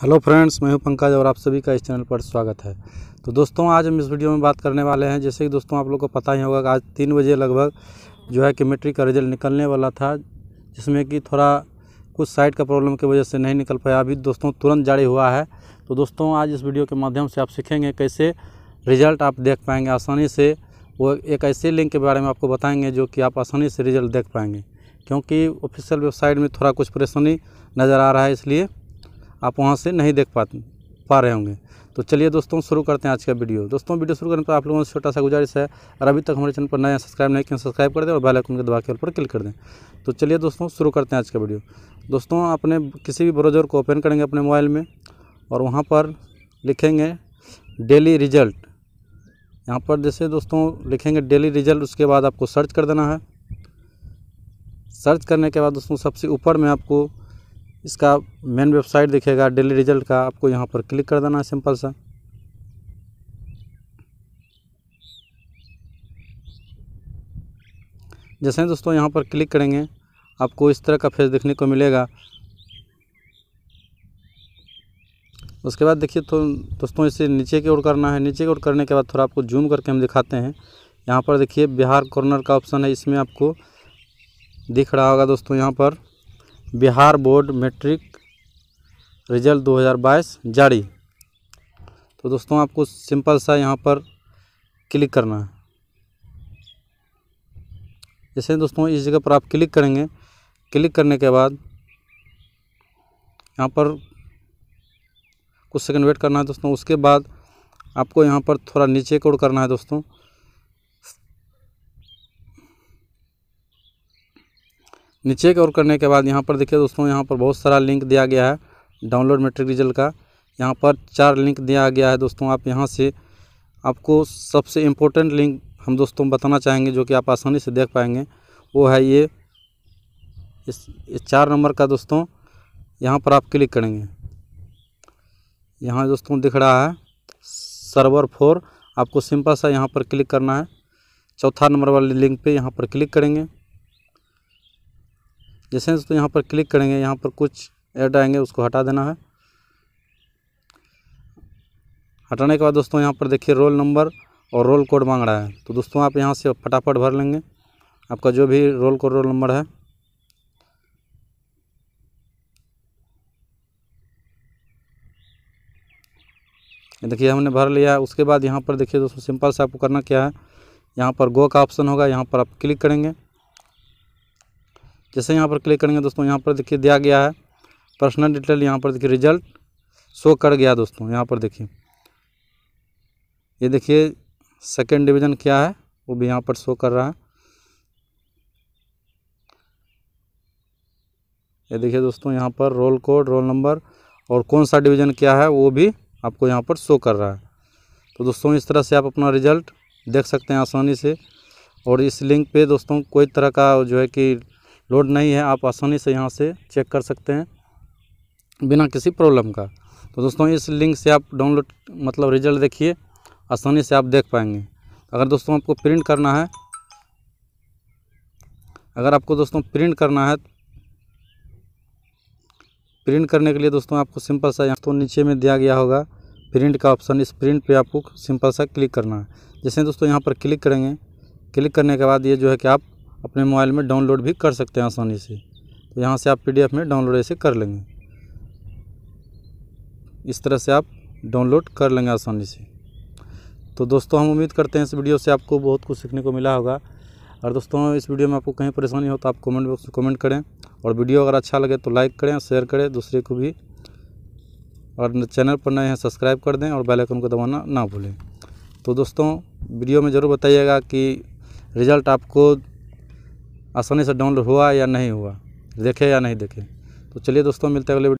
Hello friends, मैं हूं पंकज और आप सभी का इस चैनल पर स्वागत है। तो दोस्तों, आज हम इस वीडियो में बात करने वाले हैं, जैसे कि दोस्तों आप लोग को पता ही होगा कि आज 3 बजे लगभग जो है कि मैट्रिक का रिजल्ट निकलने वाला था, जिसमें कि थोड़ा कुछ साइट का प्रॉब्लम की वजह से नहीं निकल पाया। अभी दोस्तों तुरंत जारी हुआ है। तो दोस्तों आज इस वीडियो के माध्यम से आप सीखेंगे कैसे रिज़ल्ट आप देख पाएंगे आसानी से। वो एक ऐसे लिंक के बारे में आपको बताएँगे जो कि आप आसानी से रिज़ल्ट देख पाएंगे, क्योंकि ऑफिशियल वेबसाइट में थोड़ा कुछ परेशानी नज़र आ रहा है, इसलिए आप वहां से नहीं देख पा रहे होंगे। तो चलिए दोस्तों शुरू करते हैं आज का वीडियो। दोस्तों वीडियो शुरू करने पर आप लोगों से छोटा सा गुजारिश है, और अभी तक हमारे चैनल पर नए सब्सक्राइब नहीं किया सब्सक्राइब कर दें और बेल आइकन के दबा के ऊपर क्लिक कर दें। तो चलिए दोस्तों शुरू करते हैं आज का वीडियो। दोस्तों अपने किसी भी ब्राउज़र को ओपन करेंगे अपने मोबाइल में, और वहाँ पर लिखेंगे डेली रिजल्ट। यहाँ पर जैसे दोस्तों लिखेंगे डेली रिजल्ट, उसके बाद आपको सर्च कर देना है। सर्च करने के बाद दोस्तों सबसे ऊपर में आपको इसका मेन वेबसाइट दिखेगा डेली रिजल्ट का, आपको यहाँ पर क्लिक कर देना है सिंपल सा। जैसे दोस्तों यहाँ पर क्लिक करेंगे आपको इस तरह का फेस देखने को मिलेगा। उसके बाद देखिए तो दोस्तों इसे नीचे की ओर करना है। नीचे की ओर करने के बाद थोड़ा आपको जूम करके हम दिखाते हैं। यहाँ पर देखिए बिहार कॉर्नर का ऑप्शन है, इसमें आपको दिख रहा होगा दोस्तों यहाँ पर बिहार बोर्ड मैट्रिक रिजल्ट 2022 जारी। तो दोस्तों आपको सिंपल सा यहाँ पर क्लिक करना है। जैसे दोस्तों इस जगह पर आप क्लिक करेंगे, क्लिक करने के बाद यहाँ पर कुछ सेकंड वेट करना है दोस्तों। उसके बाद आपको यहाँ पर थोड़ा नीचे कोड करना है दोस्तों। नीचे की ओर करने के बाद यहाँ पर देखिए दोस्तों यहाँ पर बहुत सारा लिंक दिया गया है डाउनलोड मैट्रिक रिजल्ट का। यहाँ पर 4 लिंक दिया गया है दोस्तों। आप यहाँ से आपको सबसे इम्पोर्टेंट लिंक हम दोस्तों बताना चाहेंगे जो कि आप आसानी से देख पाएंगे, वो है ये इस 4 नंबर का। दोस्तों यहाँ पर आप क्लिक करेंगे, यहाँ दोस्तों दिख रहा है सर्वर 4, आपको सिंपल सा यहाँ पर क्लिक करना है। 4 नंबर वाले लिंक पर यहाँ पर क्लिक करेंगे। जैसे दोस्तों यहाँ पर क्लिक करेंगे यहाँ पर कुछ ऐड आएंगे, उसको हटा देना है। हटाने के बाद दोस्तों यहाँ पर देखिए रोल नंबर और रोल कोड मांग रहा है। तो दोस्तों आप यहाँ से फटाफट भर लेंगे आपका जो भी रोल कोड रोल नंबर है। देखिए हमने भर लिया। उसके बाद यहाँ पर देखिए दोस्तों सिंपल से आपको करना क्या है, यहाँ पर गो का ऑप्शन होगा, यहाँ पर आप क्लिक करेंगे। जैसे यहाँ पर क्लिक करेंगे दोस्तों यहाँ पर देखिए दिया गया है पर्सनल डिटेल। यहाँ पर देखिए रिजल्ट शो कर गया दोस्तों। यहाँ पर देखिए ये देखिए सेकंड डिवीज़न क्या है वो भी यहाँ पर शो कर रहा है। ये देखिए दोस्तों यहाँ पर रोल कोड रोल नंबर और कौन सा डिवीज़न क्या है वो भी आपको यहाँ पर शो कर रहा है। तो दोस्तों इस तरह से आप अपना रिजल्ट देख सकते हैं आसानी से, और इस लिंक पर दोस्तों कोई तरह का जो है कि लोड नहीं है, आप आसानी से यहाँ से चेक कर सकते हैं बिना किसी प्रॉब्लम का। तो दोस्तों इस लिंक से आप डाउनलोड मतलब रिजल्ट देखिए आसानी से आप देख पाएंगे। अगर दोस्तों आपको प्रिंट करना है, अगर आपको दोस्तों प्रिंट करना है, प्रिंट करने के लिए दोस्तों आपको सिंपल सा यहाँ तो नीचे में दिया गया होगा प्रिंट का ऑप्शन, इस प्रिंट पर आपको सिंपल सा क्लिक करना है। जैसे दोस्तों यहाँ पर क्लिक करेंगे, क्लिक करने के बाद ये जो है कि आप अपने मोबाइल में डाउनलोड भी कर सकते हैं आसानी से। तो यहाँ से आप PDF में डाउनलोड ऐसे कर लेंगे, इस तरह से आप डाउनलोड कर लेंगे आसानी से। तो दोस्तों हम उम्मीद करते हैं इस वीडियो से आपको बहुत कुछ सीखने को मिला होगा। और दोस्तों इस वीडियो में आपको कहीं परेशानी हो तो आप कमेंट बॉक्स में कमेंट करें, और वीडियो अगर अच्छा लगे तो लाइक करें, शेयर करें दूसरे को भी, और चैनल पर नए हैं सब्सक्राइब कर दें और बेल आइकन को दबाना ना भूलें। तो दोस्तों वीडियो में ज़रूर बताइएगा कि रिज़ल्ट आपको आसानी से डाउनलोड हुआ या नहीं हुआ, देखे या नहीं देखे। तो चलिए दोस्तों मिलते हैं अगले वीडियो।